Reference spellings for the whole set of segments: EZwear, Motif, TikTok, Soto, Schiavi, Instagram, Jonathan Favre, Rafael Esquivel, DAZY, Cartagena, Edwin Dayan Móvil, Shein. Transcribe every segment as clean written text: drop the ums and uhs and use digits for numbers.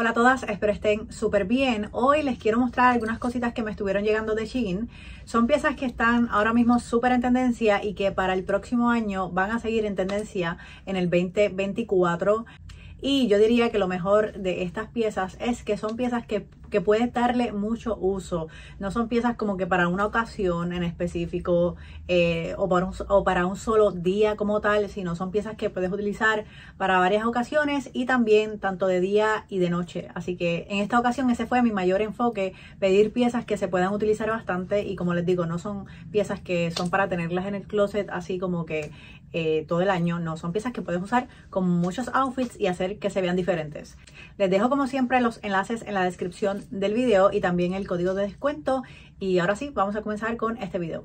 Hola a todas, espero estén súper bien. Hoy les quiero mostrar algunas cositas que me estuvieron llegando de Shein. Son piezas que están ahora mismo súper en tendencia y que para el próximo año van a seguir en tendencia en el 2024. Y yo diría que lo mejor de estas piezas es que son piezas que puedes darle mucho uso. No son piezas como que para una ocasión en específico o para un solo día como tal, sino son piezas que puedes utilizar para varias ocasiones y también tanto de día y de noche. Así que en esta ocasión ese fue mi mayor enfoque, pedir piezas que se puedan utilizar bastante y, como les digo, no son piezas que son para tenerlas en el closet así como que todo el año. No, son piezas que puedes usar con muchos outfits y hacer que se vean diferentes. Les dejo como siempre los enlaces en la descripción del video y también el código de descuento. Y ahora sí, vamos a comenzar con este video.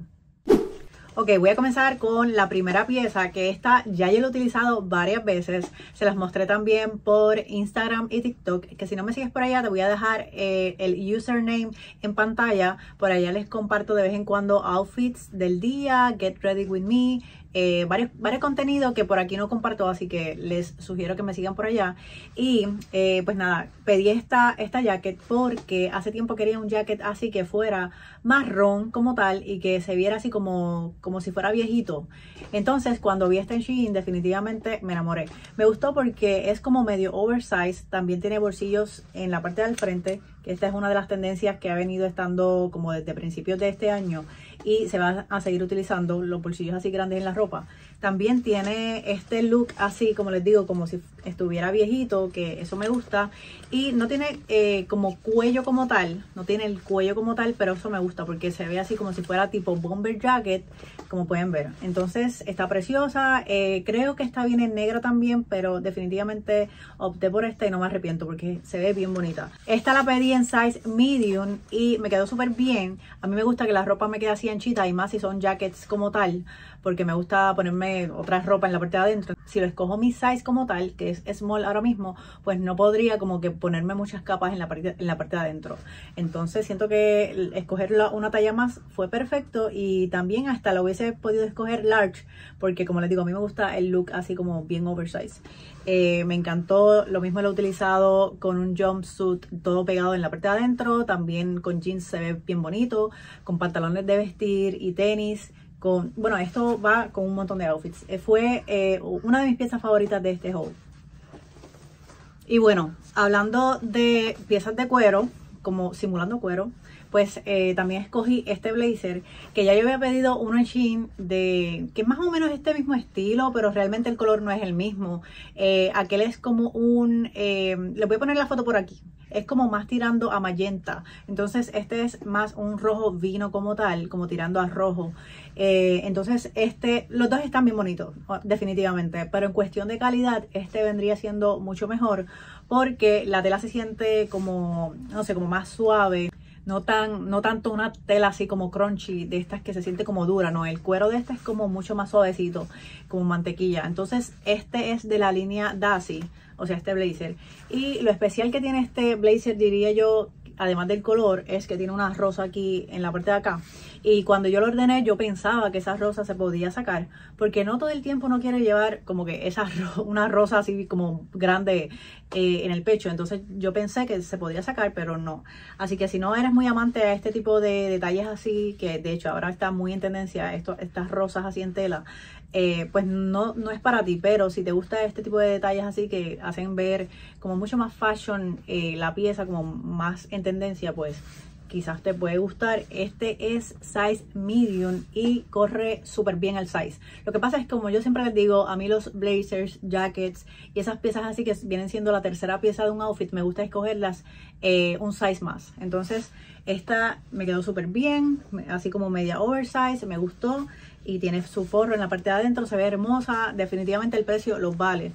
Ok, voy a comenzar con la primera pieza, que esta ya yo la he utilizado varias veces. Se las mostré también por Instagram y TikTok, que si no me sigues por allá te voy a dejar el username en pantalla. Por allá les comparto de vez en cuando outfits del día, get ready with me, varios contenidos que por aquí no comparto, así que les sugiero que me sigan por allá. Y pues nada, pedí esta jacket porque hace tiempo quería un jacket así que fuera marrón como tal y que se viera así como si fuera viejito. Entonces cuando vi esta en Shein definitivamente me enamoré. Me gustó porque es como medio oversize, también tiene bolsillos en la parte del frente, que esta es una de las tendencias que ha venido estando como desde principios de este año y se van a seguir utilizando los bolsillos así grandes en la ropa. También tiene este look así, como les digo, como si estuviera viejito, que eso me gusta. Y no tiene como cuello como tal, no tiene el cuello como tal, pero eso me gusta porque se ve así como si fuera tipo bomber jacket, como pueden ver. Entonces está preciosa, creo que está bien en negro también, pero definitivamente opté por esta y no me arrepiento porque se ve bien bonita. Esta la pedí en size medium y me quedó súper bien. A mí me gusta que la ropa me quede así anchita y más si son jackets como tal, porque me gusta ponerme otra ropa en la parte de adentro. Si lo escojo mi size como tal, que es small ahora mismo, pues no podría como que ponerme muchas capas en la parte de adentro. Entonces siento que escoger una talla más fue perfecto, y también hasta lo hubiese podido escoger large, porque como les digo, a mí me gusta el look así como bien oversize. Me encantó. Lo mismo lo he utilizado con un jumpsuit todo pegado en la parte de adentro, también con jeans se ve bien bonito, con pantalones de vestir y tenis. Bueno, esto va con un montón de outfits. Fue una de mis piezas favoritas de este haul. Y bueno, hablando de piezas de cuero, como simulando cuero, pues también escogí este blazer, que ya yo había pedido uno en Shein, que es más o menos este mismo estilo, pero realmente el color no es el mismo. Aquel es como un... les voy a poner la foto por aquí. Es como más tirando a magenta. Entonces este es más un rojo vino como tal, como tirando a rojo. Entonces los dos están bien bonitos, definitivamente. Pero en cuestión de calidad, este vendría siendo mucho mejor, porque la tela se siente como, no sé, como más suave. No tanto una tela así como crunchy, de estas que se siente como dura, no. El cuero de esta es como mucho más suavecito, como mantequilla. Entonces este es de la línea DAZY, o sea, este blazer. Y lo especial que tiene este blazer, diría yo, además del color, es que tiene una rosa aquí en la parte de acá. Y cuando yo lo ordené, yo pensaba que esa rosa se podía sacar, porque no todo el tiempo uno quiere llevar como que una rosa así como grande en el pecho. Entonces yo pensé que se podía sacar, pero no. Así que si no eres muy amante a este tipo de detalles así, que de hecho ahora está muy en tendencia estas rosas así en tela, pues no es para ti. Pero si te gusta este tipo de detalles así que hacen ver como mucho más fashion la pieza, como más en tendencia, pues quizás te puede gustar. Este es size medium y corre súper bien el size. Lo que pasa es, como yo siempre les digo, a mí los blazers, jackets y esas piezas así que vienen siendo la tercera pieza de un outfit, me gusta escogerlas un size más. Entonces esta me quedó súper bien, así como media oversize, me gustó. Y tiene su forro en la parte de adentro, se ve hermosa. Definitivamente el precio los vale,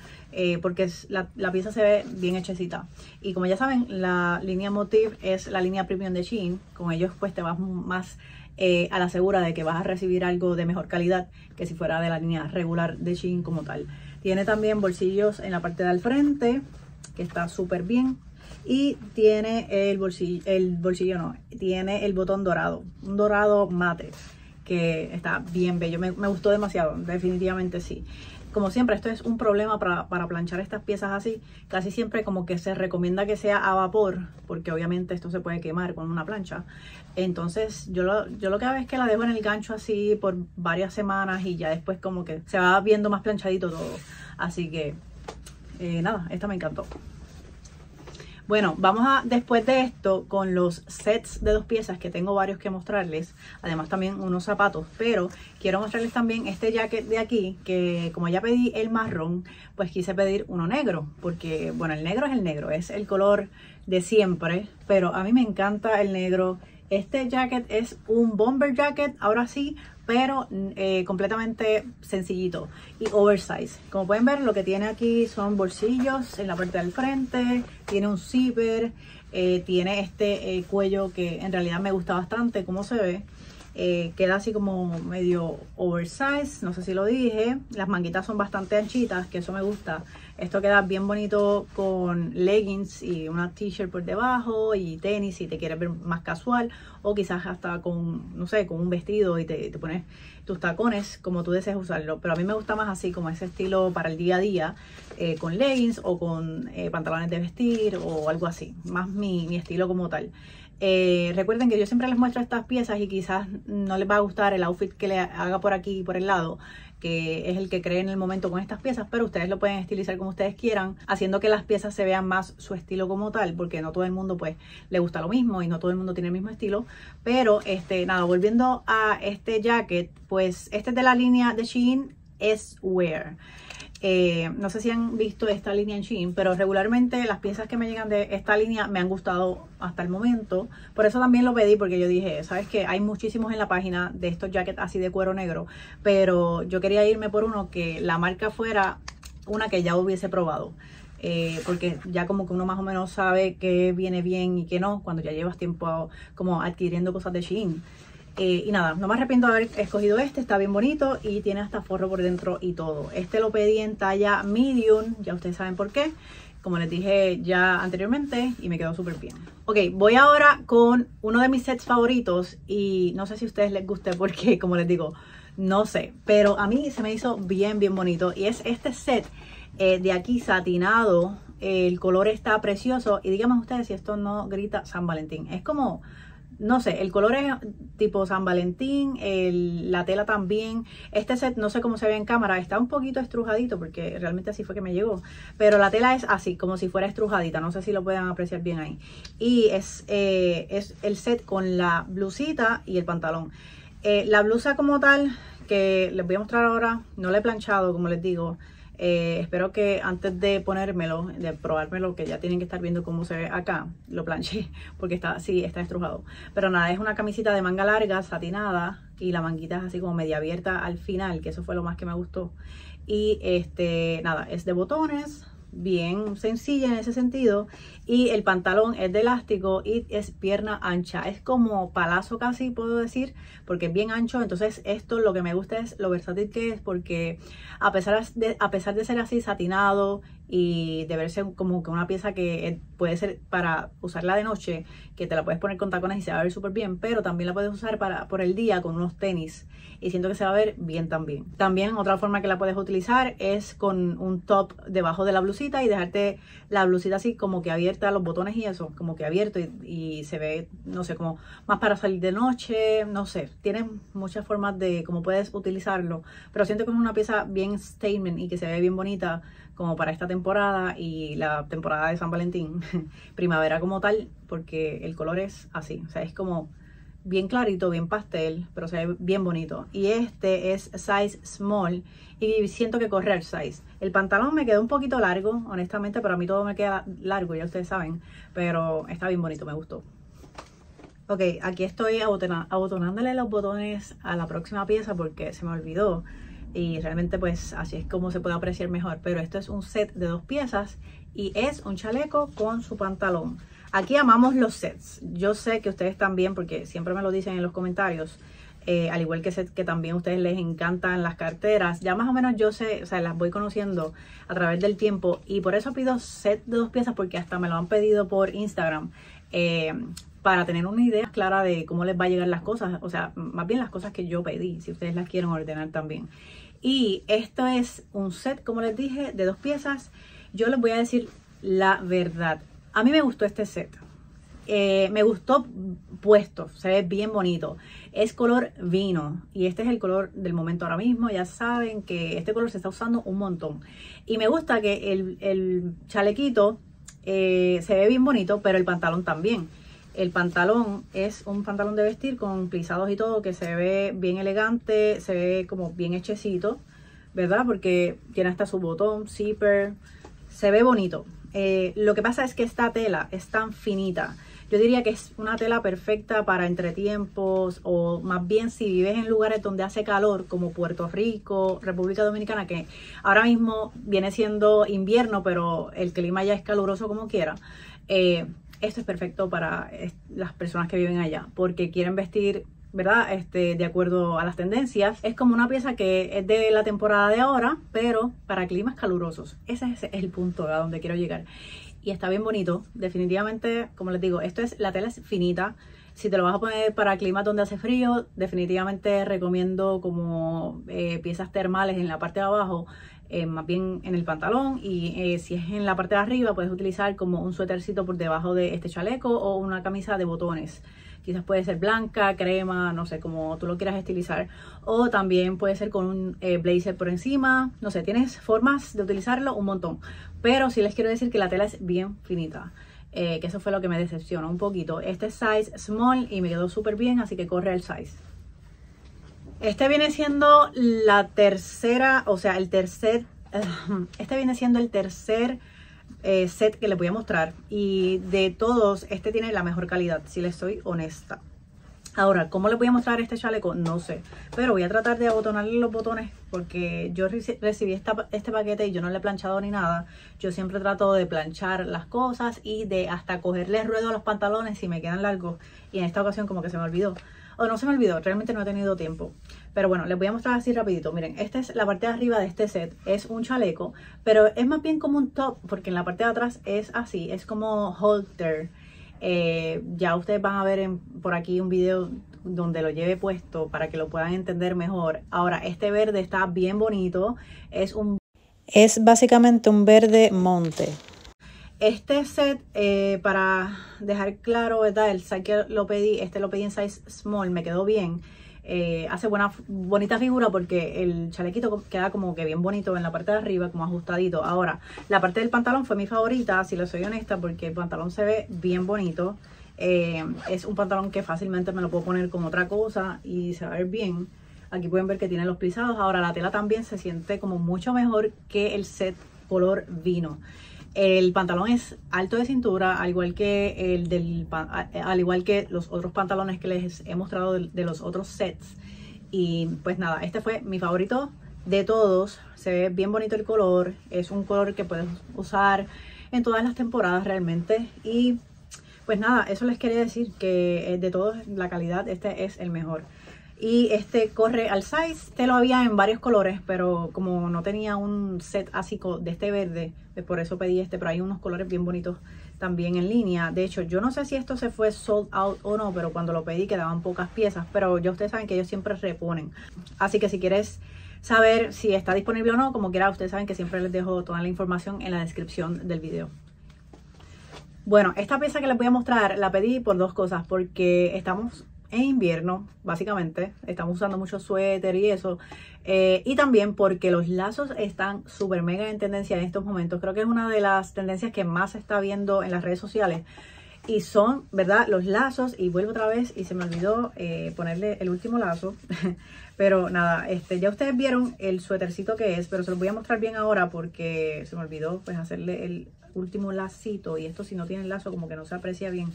porque la pieza se ve bien hechecita. Y como ya saben, la línea Motif es la línea premium de Shein. Con ellos pues te vas más a la segura de que vas a recibir algo de mejor calidad que si fuera de la línea regular de Shein como tal. Tiene también bolsillos en la parte del frente, que está súper bien. Y tiene tiene el botón dorado, un dorado mate, que está bien bello. Me gustó demasiado, definitivamente sí. Como siempre, esto es un problema para planchar estas piezas así. Casi siempre como que se recomienda que sea a vapor, porque obviamente esto se puede quemar con una plancha. Entonces yo lo que hago es que la dejo en el gancho así por varias semanas y ya después como que se va viendo más planchadito todo. Así que nada, esta me encantó. Bueno, vamos a, después de esto, con los sets de dos piezas, que tengo varios que mostrarles, además también unos zapatos, pero quiero mostrarles también este jacket de aquí, que como ya pedí el marrón, pues quise pedir uno negro, porque bueno, el negro es el negro, es el color de siempre, pero a mí me encanta el negro. Este jacket es un bomber jacket, ahora sí, pero completamente sencillito y oversize. Como pueden ver, lo que tiene aquí son bolsillos en la parte del frente, tiene un zipper, tiene este cuello que en realidad me gusta bastante cómo se ve. Queda así como medio oversize, no sé si lo dije. Las manguitas son bastante anchitas, que eso me gusta. Esto queda bien bonito con leggings y una t-shirt por debajo y tenis si te quieres ver más casual, o quizás hasta con, no sé, con un vestido y te pones tus tacones como tú desees usarlo. Pero a mí me gusta más así, como ese estilo para el día a día, con leggings o con pantalones de vestir o algo así, más mi estilo como tal. Recuerden que yo siempre les muestro estas piezas y quizás no les va a gustar el outfit que le haga por aquí, por el lado, que es el que cree en el momento con estas piezas, pero ustedes lo pueden estilizar como ustedes quieran, haciendo que las piezas se vean más su estilo como tal, porque no todo el mundo pues le gusta lo mismo y no todo el mundo tiene el mismo estilo. Pero nada, volviendo a este jacket, pues este es de la línea de Shein, EZwear. No sé si han visto esta línea en Shein, pero regularmente las piezas que me llegan de esta línea me han gustado hasta el momento. Por eso también lo pedí, porque yo dije, ¿sabes qué? Hay muchísimos en la página de estos jackets así de cuero negro, pero yo quería irme por uno que la marca fuera una que ya hubiese probado. Porque ya como que uno más o menos sabe qué viene bien y qué no, cuando ya llevas tiempo como adquiriendo cosas de Shein. Y nada, no me arrepiento de haber escogido este, está bien bonito y tiene hasta forro por dentro y todo. Este lo pedí en talla medium, ya ustedes saben por qué, como les dije ya anteriormente, y me quedó súper bien. Ok, voy ahora con uno de mis sets favoritos y no sé si a ustedes les guste porque, como les digo, no sé. Pero a mí se me hizo bien, bien bonito y es este set de aquí satinado. El color está precioso y díganme ustedes si esto no grita San Valentín. Es como... no sé, el color es tipo San Valentín, la tela también. Este set, no sé cómo se ve en cámara, está un poquito estrujadito porque realmente así fue que me llegó. Pero la tela es así, como si fuera estrujadita, no sé si lo pueden apreciar bien ahí. Y es el set con la blusita y el pantalón. La blusa como tal, que les voy a mostrar ahora, no la he planchado, como les digo. Espero que antes de ponérmelo, de probármelo, que ya tienen que estar viendo cómo se ve acá, lo planché porque está, sí, está estrujado. Pero nada, es una camisita de manga larga, satinada, y la manguita es así como media abierta al final, que eso fue lo más que me gustó. Y nada, es de botones, bien sencilla en ese sentido, y el pantalón es de elástico y es pierna ancha, es como palazo casi, puedo decir, porque es bien ancho. Entonces esto, lo que me gusta es lo versátil que es, porque a pesar de ser así satinado y de verse como que una pieza que puede ser para usarla de noche, que te la puedes poner con tacones y se va a ver súper bien, pero también la puedes usar por el día con unos tenis y siento que se va a ver bien también. También otra forma que la puedes utilizar es con un top debajo de la blusita y dejarte la blusita así como que abierta, los botones y eso, como que abierto y se ve, no sé, como más para salir de noche, no sé. Tienes muchas formas de cómo puedes utilizarlo, pero siento que es una pieza bien statement y que se ve bien bonita como para esta temporada y la temporada de San Valentín, primavera como tal, porque el color es así, o sea, es como bien clarito, bien pastel, pero se ve bien bonito. Y este es size small y siento que corre al size. El pantalón me quedó un poquito largo, honestamente, pero a mí todo me queda largo, ya ustedes saben, pero está bien bonito, me gustó. Ok, aquí estoy abotonándole los botones a la próxima pieza porque se me olvidó. Y realmente pues así es como se puede apreciar mejor. Pero esto es un set de dos piezas y es un chaleco con su pantalón. Aquí amamos los sets. Yo sé que ustedes también, porque siempre me lo dicen en los comentarios. Al igual que set, que también a ustedes les encantan las carteras. Ya más o menos yo sé, o sea, las voy conociendo a través del tiempo. Y por eso pido set de dos piezas, porque hasta me lo han pedido por Instagram. Para tener una idea clara de cómo les va a llegar las cosas, o sea, más bien las cosas que yo pedí, si ustedes las quieren ordenar también. Y esto es un set, como les dije, de 2 piezas. Yo les voy a decir la verdad. A mí me gustó este set. Me gustó puesto, se ve bien bonito. Es color vino y este es el color del momento ahora mismo. Ya saben que este color se está usando un montón. Y me gusta que el chalequito se ve bien bonito, pero el pantalón también. El pantalón es un pantalón de vestir con plisados y todo, que se ve bien elegante, se ve como bien hechecito, ¿verdad? Porque tiene hasta su botón, zipper, se ve bonito. Lo que pasa es que esta tela es tan finita. Yo diría que es una tela perfecta para entretiempos, o más bien si vives en lugares donde hace calor, como Puerto Rico, República Dominicana, que ahora mismo viene siendo invierno, pero el clima ya es caluroso como quiera. Esto es perfecto para las personas que viven allá, porque quieren vestir, ¿verdad? De acuerdo a las tendencias. Es como una pieza que es de la temporada de ahora, pero para climas calurosos. Ese es el punto a donde quiero llegar. Y está bien bonito. Definitivamente, como les digo, la tela es finita. Si te lo vas a poner para climas donde hace frío, definitivamente recomiendo como piezas termales en la parte de abajo, más bien en el pantalón. Y si es en la parte de arriba, puedes utilizar como un suétercito por debajo de este chaleco o una camisa de botones. Quizás puede ser blanca, crema, no sé, como tú lo quieras estilizar. O también puede ser con un blazer por encima. No sé, tienes formas de utilizarlo un montón. Pero sí les quiero decir que la tela es bien finita. Que eso fue lo que me decepcionó un poquito. Este es size small y me quedó súper bien, así que corre el size. Este viene siendo la tercera, o sea, el tercer... Este viene siendo el tercer... set que les voy a mostrar, y de todos este tiene la mejor calidad, si les soy honesta. Ahora, ¿cómo les voy a mostrar este chaleco? No sé, pero voy a tratar de abotonarle los botones, porque yo recibí este paquete y yo no le he planchado ni nada. Yo siempre trato de planchar las cosas y de hasta cogerle ruedo a los pantalones si me quedan largos, y en esta ocasión como que se me olvidó. O no se me olvidó, realmente no he tenido tiempo. Pero bueno, les voy a mostrar así rapidito. Miren, esta es la parte de arriba de este set. Es un chaleco, pero es más bien como un top, porque en la parte de atrás es así. Es como halter. Ya ustedes van a ver por aquí un video donde lo lleve puesto para que lo puedan entender mejor. Ahora, este verde está bien bonito. Es básicamente un verde monte. Este set, para dejar claro, ¿verdad? El size que lo pedí, lo pedí en size small, me quedó bien. Hace bonita figura porque el chalequito queda como que bien bonito en la parte de arriba, como ajustadito. Ahora, la parte del pantalón fue mi favorita, si les soy honesta, porque el pantalón se ve bien bonito. Es un pantalón que fácilmente me lo puedo poner con otra cosa y se va a ver bien. Aquí pueden ver que tiene los plisados. Ahora, la tela también se siente como mucho mejor que el set color vino. El pantalón es alto de cintura, al igual que los otros pantalones que les he mostrado de los otros sets. Y pues nada, este fue mi favorito de todos. Se ve bien bonito el color. Es un color que puedes usar en todas las temporadas realmente. Y pues nada, eso les quería decir, que de todos la calidad, este es el mejor. Y este corre al size. Este lo había en varios colores, pero como no tenía un set así de este verde, pues por eso pedí este. Pero hay unos colores bien bonitos también en línea. De hecho, yo no sé si esto se fue sold out o no, pero cuando lo pedí quedaban pocas piezas. Pero ya ustedes saben que ellos siempre reponen. Así que si quieres saber si está disponible o no, como quiera, ustedes saben que siempre les dejo toda la información en la descripción del video. Bueno, esta pieza que les voy a mostrar la pedí por 2 cosas. Porque estamos... en invierno, básicamente, estamos usando mucho suéter y eso. Y también porque los lazos están súper mega en tendencia en estos momentos. Creo que es una de las tendencias que más se está viendo en las redes sociales. Y son, ¿verdad? Los lazos. Y vuelvo otra vez y se me olvidó ponerle el último lazo. Pero nada, ya ustedes vieron el suétercito que es. Pero se los voy a mostrar bien ahora porque se me olvidó pues hacerle el último lacito. Y esto si no tiene lazo como que no se aprecia bien.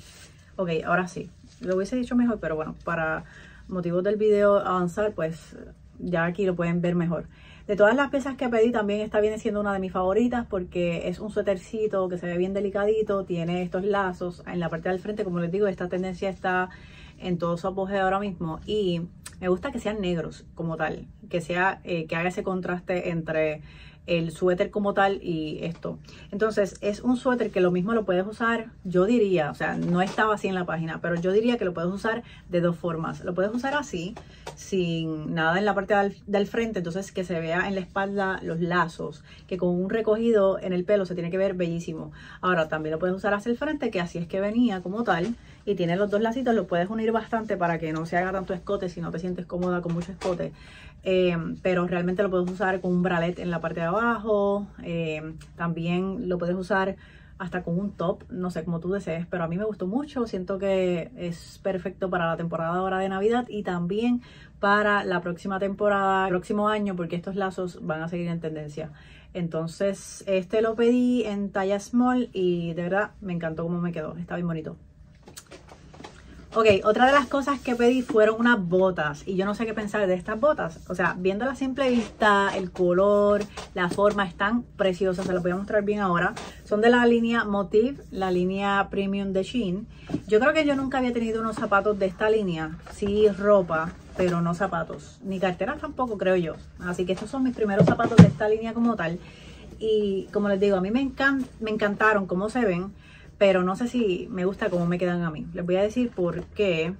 Ok, ahora sí. Lo hubiese dicho mejor, pero bueno, para motivos del video avanzar, pues ya aquí lo pueden ver mejor. De todas las piezas que pedí, también esta viene siendo una de mis favoritas porque es un suétercito que se ve bien delicadito. Tiene estos lazos en la parte del frente. Como les digo, esta tendencia está en todo su apogeo ahora mismo. Y me gusta que sean negros como tal. Que haga ese contraste entre el suéter como tal y esto. Entonces es un suéter que lo mismo lo puedes usar, yo diría, o sea, no estaba así en la página, pero yo diría que lo puedes usar de dos formas. Lo puedes usar así, sin nada en la parte del frente, entonces que se vea en la espalda los lazos, que con un recogido en el pelo se tiene que ver bellísimo. Ahora también lo puedes usar hacia el frente, que así es que venía como tal, y tiene los dos lacitos, lo puedes unir bastante para que no se haga tanto escote si no te sientes cómoda con mucho escote. Pero realmente lo puedes usar con un bralette en la parte de abajo, también lo puedes usar hasta con un top, no sé, como tú desees, pero a mí me gustó mucho, siento que es perfecto para la temporada ahora de Navidad y también para la próxima temporada, el próximo año, porque estos lazos van a seguir en tendencia. Entonces este lo pedí en talla small y de verdad me encantó cómo me quedó, está bien bonito. Ok, otra de las cosas que pedí fueron unas botas y yo no sé qué pensar de estas botas. O sea, viendo la simple vista, el color, la forma, están preciosas. Se las voy a mostrar bien ahora. Son de la línea Motif, la línea Premium de Shein. Yo creo que yo nunca había tenido unos zapatos de esta línea. Sí, ropa, pero no zapatos. Ni carteras tampoco, creo yo. Así que estos son mis primeros zapatos de esta línea como tal. Y como les digo, a mí me encantaron cómo se ven. Pero no sé si me gusta cómo me quedan a mí. Les voy a decir por qué.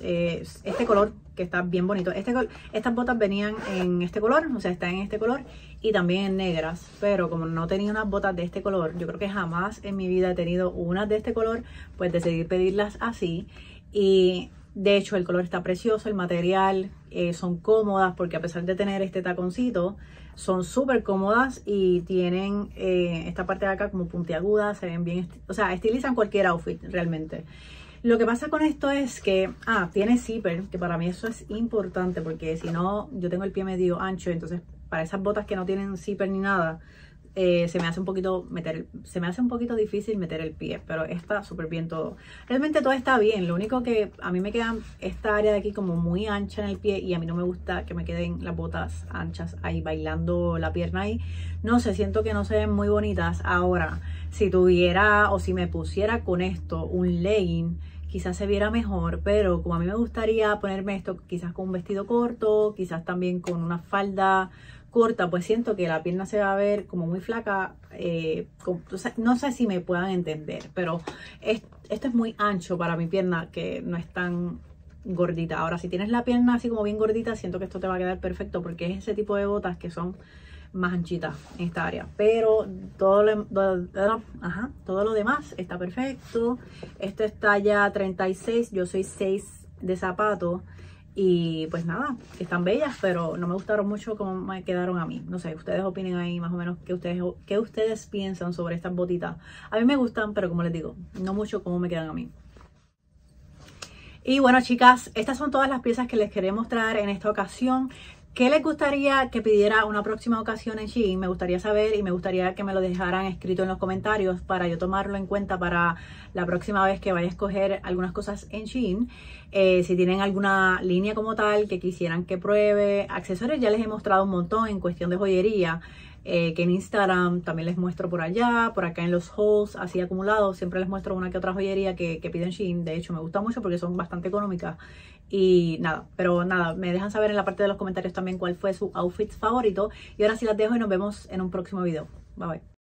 Este color que está bien bonito. Estas botas venían en este color. O sea, están en este color. Y también en negras. Pero como no tenía unas botas de este color. Yo creo que jamás en mi vida he tenido unas de este color. Pues decidí pedirlas así. Y de hecho el color está precioso. El material. Son cómodas. Porque a pesar de tener este taconcito. Son súper cómodas y tienen esta parte de acá como puntiaguda, se ven bien, o sea, estilizan cualquier outfit realmente. Lo que pasa con esto es que, tiene zipper, que para mí eso es importante porque si no, yo tengo el pie medio ancho, entonces para esas botas que no tienen zipper ni nada, se me hace un poquito difícil meter el pie, pero está súper bien todo. Realmente todo está bien, lo único que a mí me queda esta área de aquí como muy ancha en el pie y a mí no me gusta que me queden las botas anchas ahí bailando la pierna ahí. No sé, siento que no se ven muy bonitas. Ahora, si tuviera o si me pusiera con esto un legging, quizás se viera mejor, pero como a mí me gustaría ponerme esto quizás con un vestido corto, quizás también con una falda corta, pues siento que la pierna se va a ver como muy flaca, no sé si me puedan entender, pero esto es muy ancho para mi pierna que no es tan gordita. Ahora, si tienes la pierna así como bien gordita, siento que esto te va a quedar perfecto porque es ese tipo de botas que son más anchitas en esta área, pero todo lo demás está perfecto. Esto es talla 36, yo soy 6 de zapato. Y pues nada, están bellas, pero no me gustaron mucho como me quedaron a mí. No sé, ustedes opinen ahí más o menos qué ustedes piensan sobre estas botitas. A mí me gustan, pero como les digo, no mucho como me quedan a mí. Y bueno, chicas, estas son todas las piezas que les quería mostrar en esta ocasión. ¿Qué les gustaría que pidiera una próxima ocasión en Shein? Me gustaría saber y me gustaría que me lo dejaran escrito en los comentarios para yo tomarlo en cuenta para la próxima vez que vaya a escoger algunas cosas en Shein. Si tienen alguna línea como tal que quisieran que pruebe. Accesorios ya les he mostrado un montón en cuestión de joyería. Que en Instagram también les muestro por allá, por acá en los hauls, así acumulados. Siempre les muestro una que otra joyería que piden Shein. De hecho, me gusta mucho porque son bastante económicas. Y nada, pero nada, me dejan saber en la parte de los comentarios también cuál fue su outfit favorito. Y ahora sí las dejo y nos vemos en un próximo video. Bye, bye.